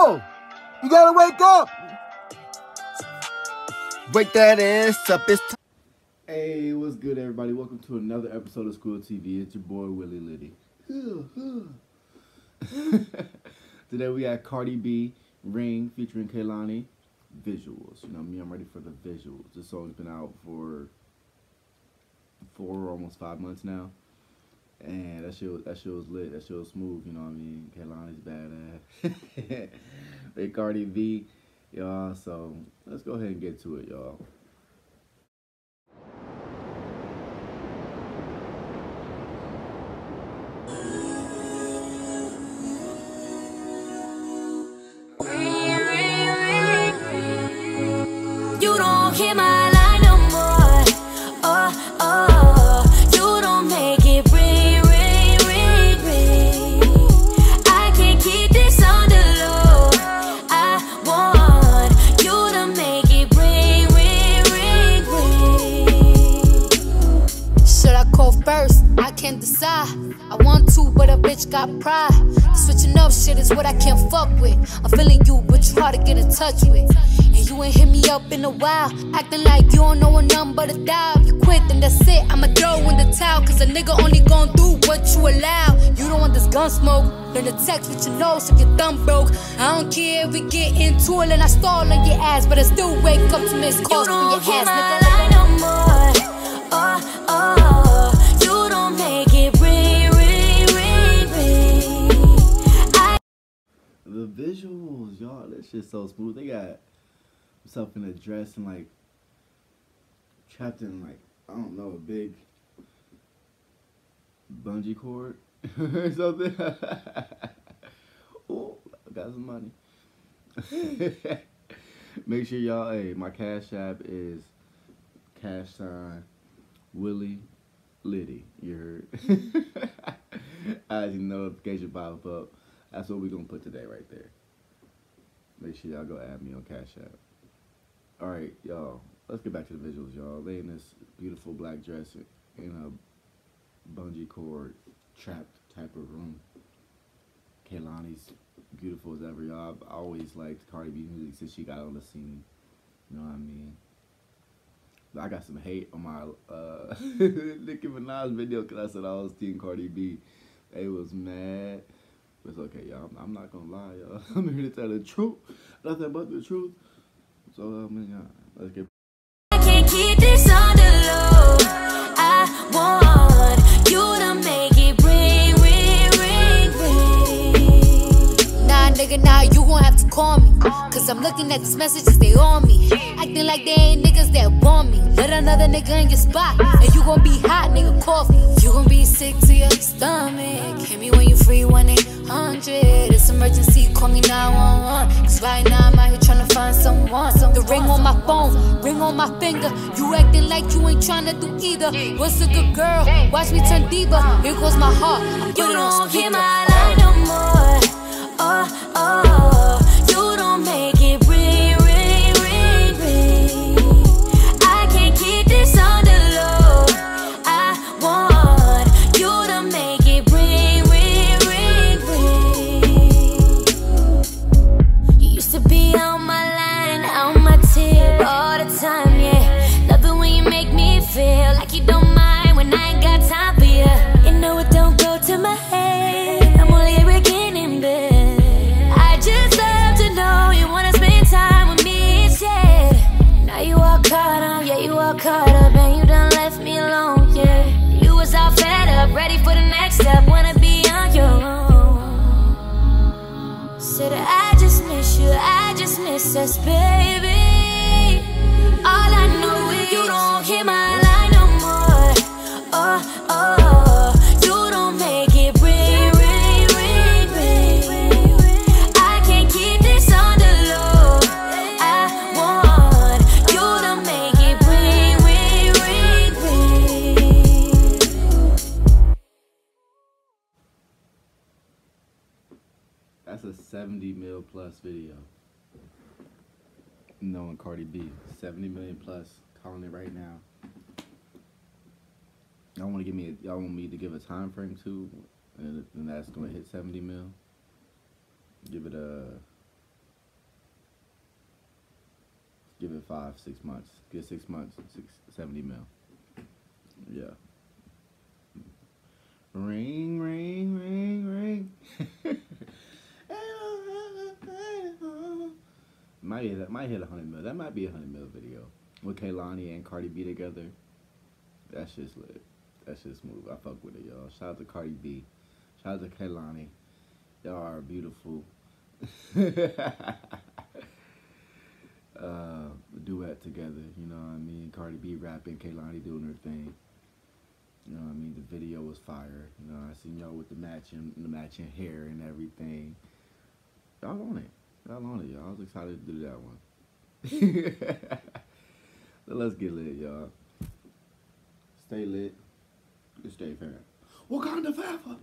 Oh, you gotta wake up. Break that ass up. It's time. Hey, what's good, everybody? Welcome to another episode of Squill TV. It's your boy, Willie Liddy. Today we got Cardi B, Ring, featuring Kehlani. Visuals. You know me, I'm ready for the visuals. This song's been out for 4, almost 5 months now. And that shit was lit. That shit was smooth, you know what I mean? Kehlani's badass. They Cardi B, y'all. So let's go ahead and get to it, y'all. You don't hear my line no more. Oh, oh, you don't make it ring, ring, ring, ring. I can't keep this on the low. I want you to make it ring, ring, ring, ring. Should I call first? I can't decide. I want to, but a bitch got pride. Switching up shit is what I can't fuck with. I'm feeling you, but you hard to get in touch with. You ain't hit me up in a while, acting like you don't know a number to dial. You quit, then that's it, I'ma throw in the towel. Cause a nigga only gon' do what you allow. You don't want this gun smoke, learn to text with your nose if your thumb broke. I don't care if we get into it and I stall on your ass, but I still wake up to miss calls from your ass, nigga. You don't lie no more. Oh, oh. You don't make it ring, ring, ring, ring. The visuals, y'all, that shit's so smooth. They got up in a dress and like trapped in like, I don't know, a big bungee cord or something. Oh, I got some money. Make sure y'all, hey, my Cash App is #WillieLiddy. You heard? As you notification pop up. That's what we're gonna put today right there. Make sure y'all go add me on Cash App. Alright, y'all, let's get back to the visuals, y'all. They in this beautiful black dress in a bungee cord trapped type of room. Kehlani's beautiful as ever, y'all. I've always liked Cardi B music since she got on the scene. You know what I mean? But I got some hate on my Nicki Minaj video because I said I was team Cardi B. They was mad. But it's okay, y'all. I'm not going to lie, y'all. I'm here to tell the truth. Nothing but the truth. So, let's get. I can't keep this on the low. I want you to make it ring, ring, ring, ring. Nah, nigga, nah, you won't have to call me. Cause I'm looking at these messages, they on me. Acting like they ain't niggas that want me. Let another nigga in your spot. And you gon' be hot, nigga, coffee. You gon' be sick to your stomach. Hit me when you free, 1-800. It's emergency, call me 911. Cause right now I'm out here trying to find someone. The ring on my phone, ring on my finger. You acting like you ain't trying to do either. What's a good girl? Watch me turn diva. Here goes my heart. I put it on speaker. You don't hear my line no more. Oh, oh, you don't make it ring, ring, ring, ring. I can't keep this on the low. I want you to make it ring, ring, ring, ring. You used to be on my line, on my tip all the time, yeah. Love it when you make me feel like you don't mind when I ain't got time for you. You know it don't go to my head. I'm only again in bed. Just love to know you wanna spend time with me instead. Now you all caught up, yeah, you all caught up. And you done left me alone, yeah. You was all fed up, ready for the next step. Wanna be on your own. Said I just miss you, I just miss us, baby. All I know is you don't hear my line no more. Oh, oh. That's a 70 mil plus video. Knowing Cardi B, 70 million plus, calling it right now. Y'all want to give me, y'all want me to give a time frame too, and that's gonna hit 70 mil. Give it a give it 5-6 months. Get 6 months, 670 mil. Yeah. Ring, ring, ring, ring. Might hit 100 mil. That might be a 100 mil video with Kehlani and Cardi B together. That's just lit. That's just move. I fuck with it, y'all. Shout out to Cardi B. Shout out to Kehlani. Y'all are beautiful. Duet together, you know what I mean? Cardi B rapping, Kehlani doing her thing. You know what I mean? The video was fire. You know, I seen y'all with the matching hair and everything. Y'all on it. Y'all on it, y'all. I was excited to do that one. So let's get lit, y'all. Stay lit. Stay fair. Wakanda forever.